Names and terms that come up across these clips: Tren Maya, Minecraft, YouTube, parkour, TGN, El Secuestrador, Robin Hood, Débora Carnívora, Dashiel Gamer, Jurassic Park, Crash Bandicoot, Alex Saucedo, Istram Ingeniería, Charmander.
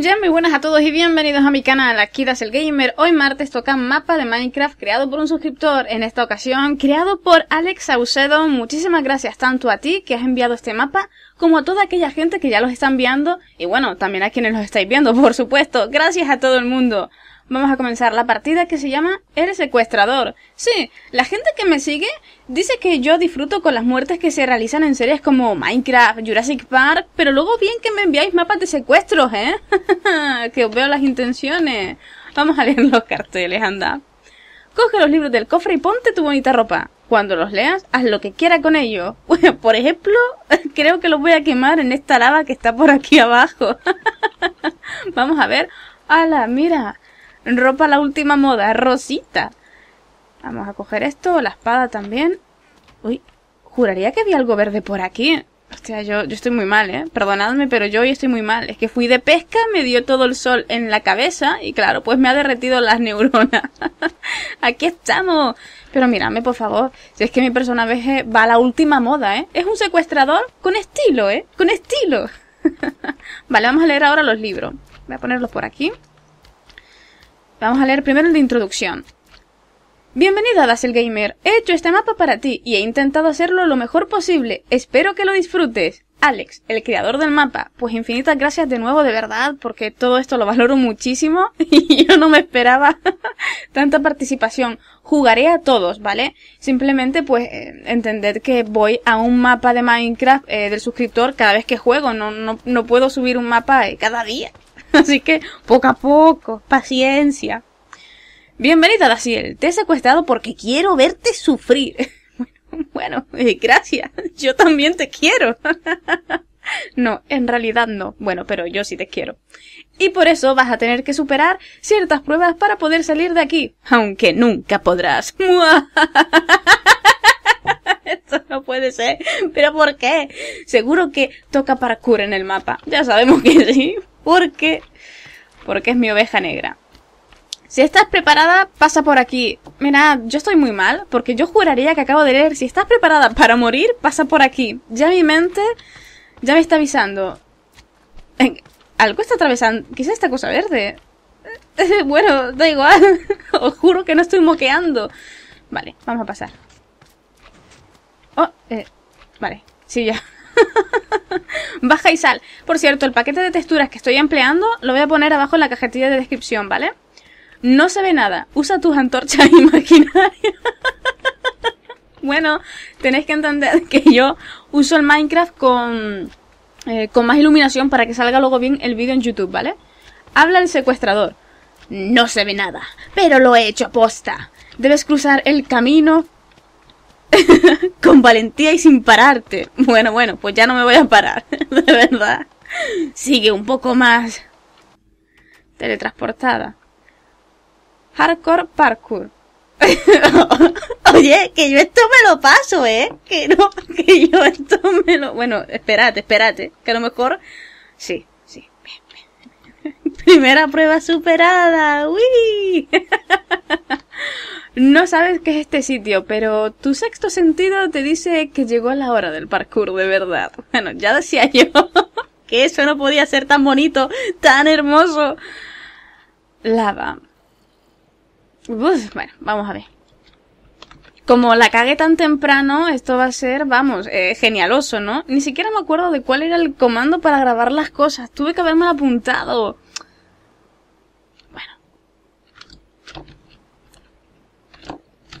Ya muy buenas a todos y bienvenidos a mi canal, aquí Dashiel Gamer. Hoy martes toca mapa de Minecraft creado por un suscriptor, en esta ocasión creado por Alex Saucedo. Muchísimas gracias tanto a ti que has enviado este mapa, como a toda aquella gente que ya los está enviando, y bueno, también a quienes los estáis viendo, por supuesto. Gracias a todo el mundo. Vamos a comenzar la partida que se llama El Secuestrador. Sí, la gente que me sigue dice que yo disfruto con las muertes que se realizan en series como Minecraft, Jurassic Park, pero luego bien que me enviáis mapas de secuestros, ¿eh? Que os veo las intenciones. Vamos a leer los carteles, anda. Coge los libros del cofre y ponte tu bonita ropa. Cuando los leas, haz lo que quieras con ellos. Por ejemplo, creo que los voy a quemar en esta lava que está por aquí abajo. Vamos a ver. ¡Hala, mira! Ropa la última moda, rosita. Vamos a coger esto, la espada también. Uy, juraría que vi algo verde por aquí. Hostia, yo estoy muy mal, ¿eh? Perdonadme, pero yo hoy estoy muy mal. Es que fui de pesca, me dio todo el sol en la cabeza y claro, pues me ha derretido las neuronas. Aquí estamos. Pero miradme, por favor, si es que mi personaje va a la última moda, ¿eh? Es un secuestrador con estilo, ¿eh? Con estilo. Vale, vamos a leer ahora los libros. Voy a ponerlos por aquí. Vamos a leer primero el de introducción. Bienvenido a Dashiel Gamer. He hecho este mapa para ti y he intentado hacerlo lo mejor posible. Espero que lo disfrutes. Alex, el creador del mapa. Pues infinitas gracias de nuevo, de verdad, porque todo esto lo valoro muchísimo y yo no me esperaba tanta participación. Jugaré a todos, ¿vale? Simplemente, pues, entended que voy a un mapa de Minecraft del suscriptor cada vez que juego. No puedo subir un mapa cada día. Así que, poco a poco, paciencia. Bienvenida, Dashiel. Te he secuestrado porque quiero verte sufrir. Bueno, gracias. Yo también te quiero. No, en realidad no. Bueno, pero yo sí te quiero. Y por eso vas a tener que superar ciertas pruebas para poder salir de aquí. Aunque nunca podrás. Esto no puede ser. ¿Pero por qué? Seguro que toca parkour en el mapa. Ya sabemos que sí. Porque es mi oveja negra. Si estás preparada, pasa por aquí. Mira, yo estoy muy mal, porque yo juraría que acabo de leer. Si estás preparada para morir, pasa por aquí. Ya mi mente ya me está avisando. Algo está atravesando. ¿Qué es esta cosa verde? Bueno, da igual. Os juro que no estoy moqueando. Vale, vamos a pasar. Oh, vale, sí, ya. Baja y sal. Por cierto, el paquete de texturas que estoy empleando lo voy a poner abajo en la cajetilla de descripción, ¿vale? No se ve nada. Usa tus antorchas imaginarias. Bueno, tenéis que entender que yo uso el Minecraft con más iluminación para que salga luego bien el vídeo en YouTube, ¿vale? Habla el secuestrador. No se ve nada, pero lo he hecho aposta. Debes cruzar el camino con valentía y sin pararte. Bueno, pues ya no me voy a parar. De verdad. Sigue un poco más. Teletransportada. Hardcore parkour. Oye, que yo esto me lo paso, ¿eh? Que yo esto me lo... Bueno, espérate. Que a lo mejor... Sí. Primera prueba superada. ¡Uy! No sabes qué es este sitio, pero tu sexto sentido te dice que llegó la hora del parkour, de verdad. Bueno, ya decía yo que eso no podía ser tan bonito, tan hermoso. Lava. Uf, bueno, vamos a ver. Como la cagué tan temprano, esto va a ser, vamos, genialoso, ¿no? Ni siquiera me acuerdo de cuál era el comando para grabar las cosas. Tuve que haberme apuntado.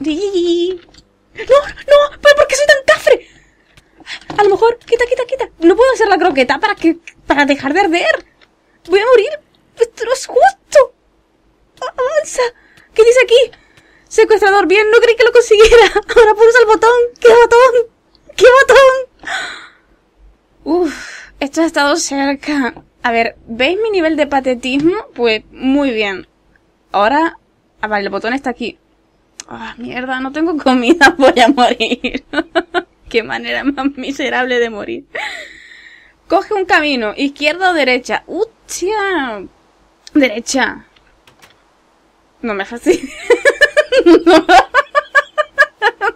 No, pero ¿por qué soy tan cafre? A lo mejor, quita. No puedo hacer la croqueta para dejar de arder. Voy a morir. Esto no es justo. Avanza. ¿Qué dice aquí? Secuestrador, bien, no creí que lo consiguiera. Ahora pulsa el botón. ¡Qué botón! Uf, esto ha estado cerca. A ver, ¿veis mi nivel de patetismo? Pues muy bien. Ahora, vale, el botón está aquí. Ah, mierda, no tengo comida, voy a morir. Qué manera más miserable de morir. Coge un camino, izquierda o derecha. ¡Hostia! Derecha. No me fastidies.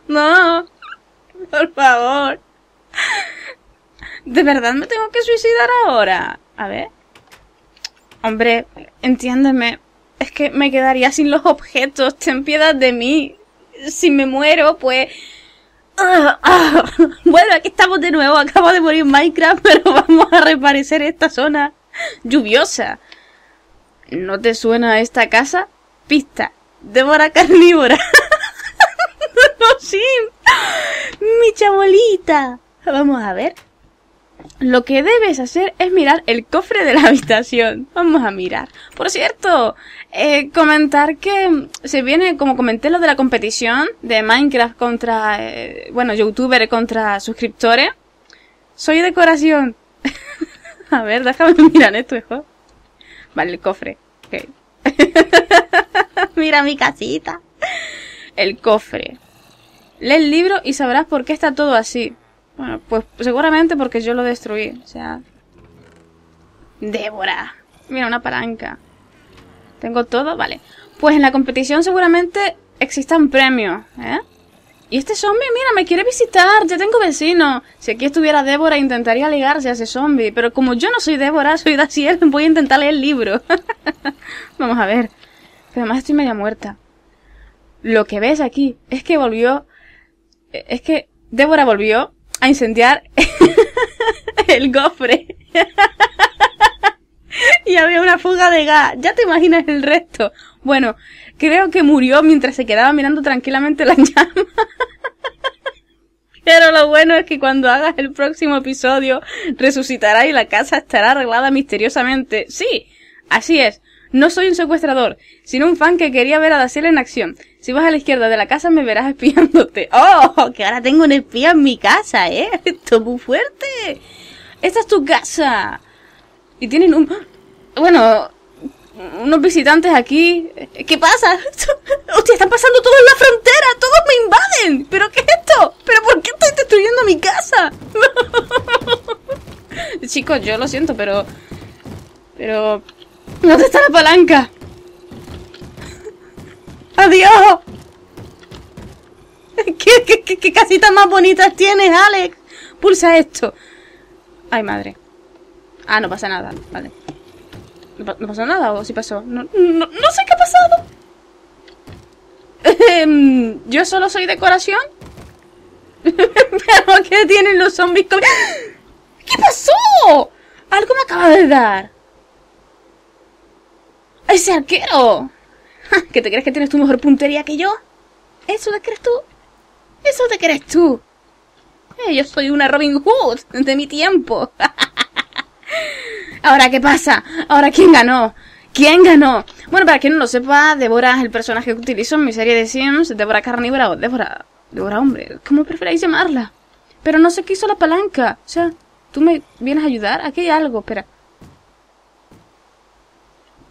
No. Por favor. ¿De verdad me tengo que suicidar ahora? A ver. Hombre, entiéndeme, es que me quedaría sin los objetos, ten piedad de mí. Si me muero, pues... Bueno, aquí estamos de nuevo, acabo de morir en Minecraft, pero vamos a reparecer esta zona lluviosa. ¿No te suena esta casa? Pista, Débora Carnívora. No, sí, mi chabolita. Vamos a ver. Lo que debes hacer es mirar el cofre de la habitación. Vamos a mirar. Por cierto, comentar que se viene, como comenté, lo de la competición de Minecraft contra, bueno, youtuber contra suscriptores. Soy decoración. A ver, déjame mirar esto, hijo. Vale, el cofre. Okay. Mira mi casita. El cofre. Lee el libro y sabrás por qué está todo así. Bueno, pues seguramente porque yo lo destruí, o sea... Débora. Mira, una palanca. ¿Tengo todo? Vale. Pues en la competición seguramente existan premios, ¿eh? Y este zombie, mira, me quiere visitar, ya tengo vecino. Si aquí estuviera Débora, intentaría ligarse a ese zombie. Pero como yo no soy Débora, soy Dashiel, voy a intentar leer el libro. Vamos a ver. Pero además estoy media muerta. Lo que ves aquí es que volvió... Es que Débora volvió... a incendiar el cofre. Y había una fuga de gas. Ya te imaginas el resto. Bueno, creo que murió mientras se quedaba mirando tranquilamente la llama. Pero lo bueno es que cuando hagas el próximo episodio, resucitará y la casa estará arreglada misteriosamente. Sí, así es. No soy un secuestrador, sino un fan que quería ver a Dashiel en acción. Si vas a la izquierda de la casa me verás espiándote. ¡Oh! Que ahora tengo un espía en mi casa, ¿eh? Esto es muy fuerte. Esta es tu casa. Y tienen un... Bueno, unos visitantes aquí. ¿Qué pasa? ¡Hostia! Están pasando todos en la frontera. Todos me invaden. ¿Pero qué es esto? ¿Pero por qué estoy destruyendo mi casa? Chicos, yo lo siento, pero... ¿Dónde está la palanca? ¡Adiós! ¿Qué casitas más bonitas tienes, Alex? Pulsa esto. Ay, madre. Ah, no pasa nada, vale. ¿No pasó nada o sí pasó? No sé qué ha pasado. Yo solo soy decoración. Pero ¿qué tienen los zombies con... ¿Qué pasó? Algo me acaba de dar. ¡Ese arquero! ¿Que te crees que tienes tu mejor puntería que yo? ¿Eso te crees tú? ¿Eso te crees tú? Yo soy una Robin Hood de mi tiempo. ¿Ahora qué pasa? ¿Ahora quién ganó? ¿Quién ganó? Bueno, para quien no lo sepa, Débora es el personaje que utilizo en mi serie de Sims. Débora Carnívora o Débora... Débora hombre, ¿cómo preferáis llamarla? Pero no sé qué hizo la palanca. O sea, ¿tú me vienes a ayudar? Aquí hay algo, espera.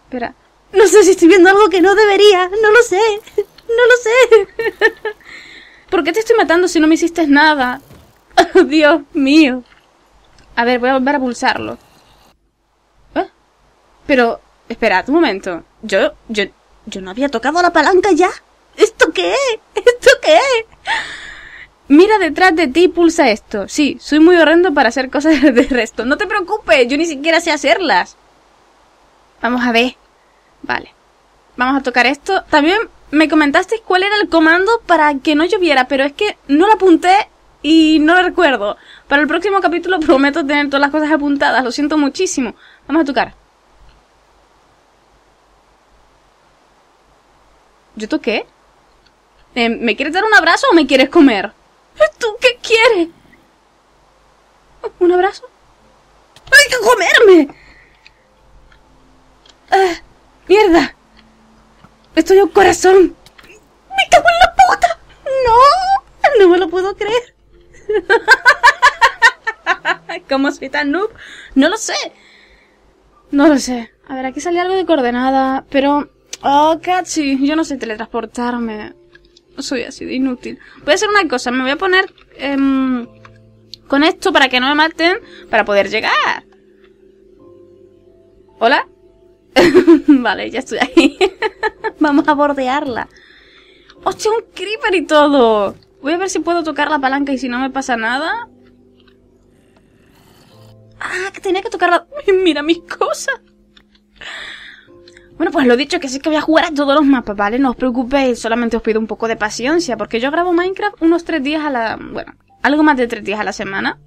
Espera. No sé si estoy viendo algo que no debería. No lo sé. No lo sé. ¿Por qué te estoy matando si no me hiciste nada? Oh, Dios mío. A ver, voy a volver a pulsarlo. ¿Eh? Pero, esperad un momento. Yo no había tocado la palanca ya. ¿Esto qué es? ¿Esto qué es? Mira detrás de ti y pulsa esto. Sí, soy muy horrendo para hacer cosas de resto. No te preocupes, yo ni siquiera sé hacerlas. Vamos a ver. Vale, vamos a tocar esto. También me comentaste cuál era el comando para que no lloviera, pero es que no lo apunté y no lo recuerdo. Para el próximo capítulo prometo tener todas las cosas apuntadas, lo siento muchísimo. Vamos a tocar. ¿Yo toqué? ¿Me quieres dar un abrazo o me quieres comer? ¿Tú qué quieres? ¿Un abrazo? ¡Hay que comerme! ¡Mierda! ¡Estoy un corazón! ¡Me cago en la puta! ¡No! ¡No me lo puedo creer! ¿Cómo soy tan noob? ¡No lo sé! No lo sé. A ver, aquí sale algo de coordenada, pero... ¡Oh, cachi! Yo no sé teletransportarme. Soy así de inútil. Voy a hacer una cosa. Me voy a poner... con esto para que no me maten, para poder llegar. ¿Hola? Vale, ya estoy ahí. Vamos a bordearla. ¡Hostia, un creeper y todo! Voy a ver si puedo tocar la palanca y si no me pasa nada. ¡Ah, que tenía que tocarla! ¡Mira mis cosas! Bueno, pues lo dicho, que sí que voy a jugar a todos los mapas, ¿vale? No os preocupéis, solamente os pido un poco de paciencia, porque yo grabo Minecraft unos 3 días a la... Bueno, algo más de 3 días a la semana.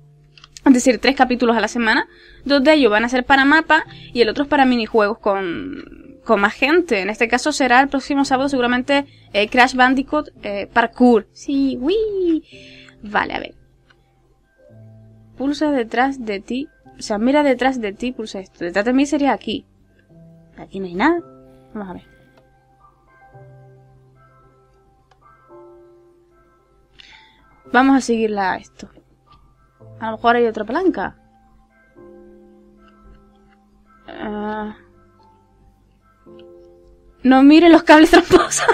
Es decir, 3 capítulos a la semana. 2 de ellos van a ser para mapa y el otro es para minijuegos con más gente. En este caso será el próximo sábado seguramente Crash Bandicoot Parkour. Sí, uy. Vale, a ver. Pulsa detrás de ti. O sea, mira detrás de ti, pulsa esto. Detrás de mí sería aquí. Aquí no hay nada. Vamos a ver. Vamos a seguirla a esto. A lo mejor hay otra palanca. No miren los cables tramposos.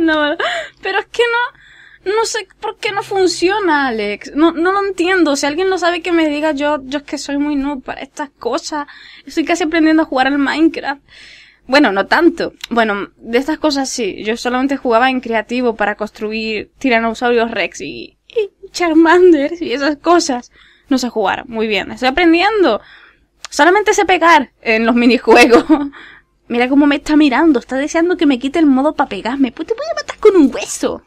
No, pero es que no sé por qué no funciona, Alex. No lo entiendo. Si alguien lo sabe que me diga, yo es que soy muy noob para estas cosas. Estoy casi aprendiendo a jugar al Minecraft. Bueno, no tanto. Bueno, de estas cosas sí. Yo solamente jugaba en creativo para construir tiranosaurios rex y Charmander y esas cosas. No sé jugar. Muy bien. Estoy aprendiendo. Solamente sé pegar en los minijuegos. Mira cómo me está mirando. Está deseando que me quite el modo para pegarme. Pues te voy a matar con un hueso.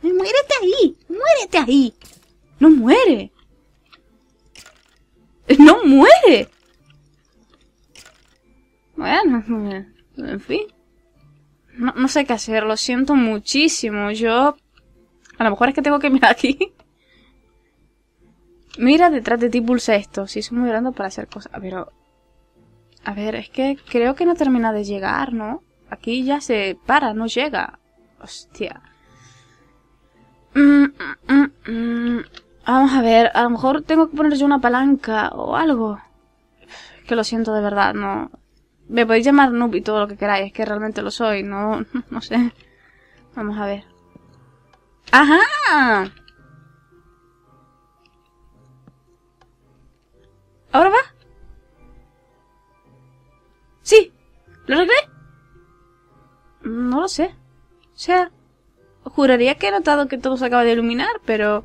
¡Muérete ahí! ¡Muérete ahí! ¡No muere! ¡No muere! Bueno, en fin. No sé qué hacer, lo siento muchísimo. Yo... A lo mejor es que tengo que mirar aquí. Mira, detrás de ti pulsa esto. Sí, soy muy grande para hacer cosas. Pero... A ver, es que creo que no termina de llegar, ¿no? Aquí ya se para, no llega. Hostia. Vamos a ver, a lo mejor tengo que poner yo una palanca o algo. Que lo siento de verdad, no... Me podéis llamar noob y todo lo que queráis, es que realmente lo soy, no sé. Vamos a ver. ¡Ajá! ¿Ahora va? ¡Sí! ¿Lo arreglé? No lo sé. O sea, juraría que he notado que todo se acaba de iluminar, pero...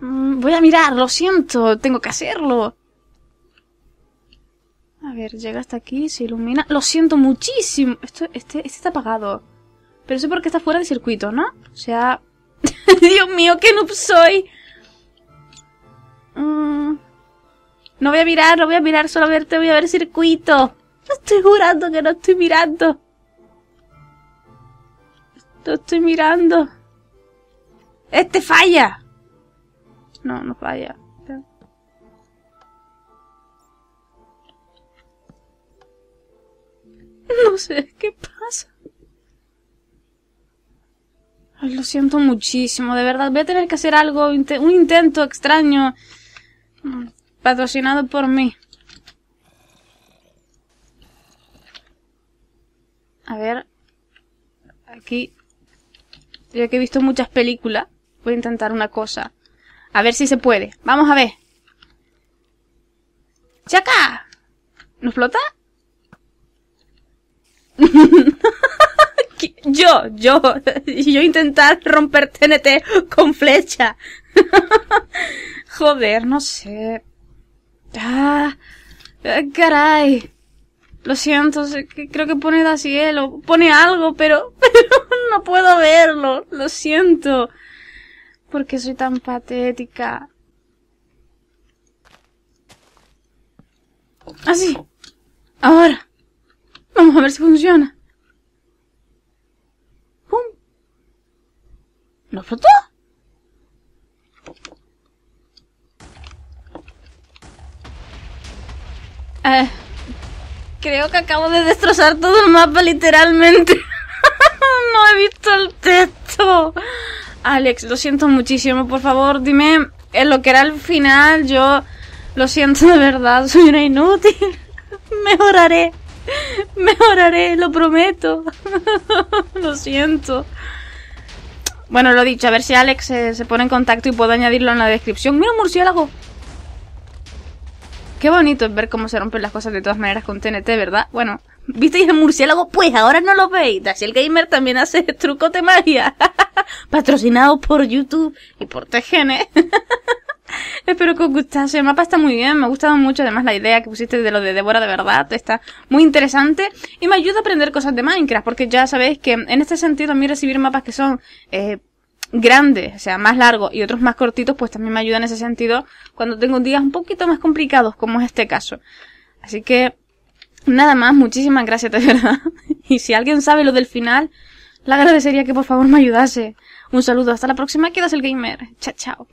Voy a mirar, lo siento, tengo que hacerlo. A ver, llega hasta aquí, se ilumina... ¡Lo siento muchísimo! Este está apagado. Pero eso porque está fuera de circuito, ¿no? O sea... ¡Dios mío, qué noob soy! No voy a mirar, no voy a mirar, solo te voy a ver circuito. Yo estoy jurando que no estoy mirando. No estoy mirando. ¡Este falla! No falla. No sé qué pasa. Ay, lo siento muchísimo, de verdad. Voy a tener que hacer algo, un intento extraño. Patrocinado por mí. A ver. Aquí. Ya que he visto muchas películas, voy a intentar una cosa. A ver si se puede. Vamos a ver. ¡Chaca! ¿No explota? Yo intentar romper TNT con flecha. Joder, no sé. Ah, caray. Lo siento, creo que pone Dashiel, pone algo, pero no puedo verlo. Lo siento. Porque soy tan patética. Así. Ahora. Vamos a ver si funciona. ¡Pum! ¿No explotó? Creo que acabo de destrozar todo el mapa, literalmente. No he visto el texto. Alex, lo siento muchísimo. Por favor, dime en lo que era el final. Yo lo siento de verdad. Soy una inútil. Mejoraré. Mejoraré, lo prometo. Lo siento. Bueno, lo dicho, a ver si Alex se pone en contacto y puedo añadirlo en la descripción. ¡Mira un murciélago! Qué bonito es ver cómo se rompen las cosas de todas maneras con TNT, ¿verdad? Bueno, ¿Visteis el murciélago? Pues ahora no lo veis. Dashiel Gamer también hace trucos de magia. Patrocinado por YouTube y por TGN. Espero que os gustase. El mapa está muy bien, me ha gustado mucho. Además la idea que pusiste de lo de Débora, de verdad, está muy interesante. Y me ayuda a aprender cosas de Minecraft, porque ya sabéis que en este sentido a mí recibir mapas que son grandes, o sea, más largos, y otros más cortitos, pues también me ayuda en ese sentido cuando tengo días un poquito más complicados, como es este caso. Así que nada más, muchísimas gracias de verdad. Y si alguien sabe lo del final, le agradecería que por favor me ayudase. Un saludo, hasta la próxima. Dashiel Gamer. Chao, chao.